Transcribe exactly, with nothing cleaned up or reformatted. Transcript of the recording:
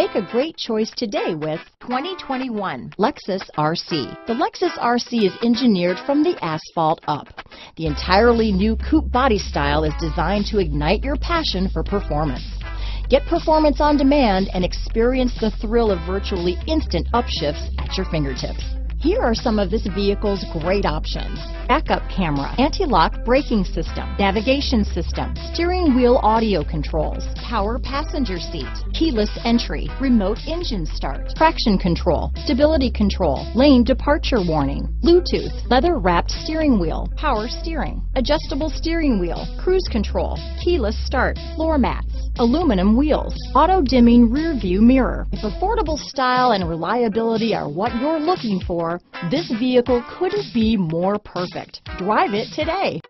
Make a great choice today with twenty twenty-one Lexus R C. The Lexus R C is engineered from the asphalt up. The entirely new coupe body style is designed to ignite your passion for performance. Get performance on demand and experience the thrill of virtually instant upshifts at your fingertips. Here are some of this vehicle's great options: backup camera, anti-lock braking system, navigation system, steering wheel audio controls, power passenger seat, keyless entry, remote engine start, traction control, stability control, lane departure warning, Bluetooth, leather-wrapped steering wheel, power steering, adjustable steering wheel, cruise control, keyless start, floor mats, aluminum wheels, auto-dimming rear-view mirror. If affordable style and reliability are what you're looking for, this vehicle couldn't be more perfect. Drive it today.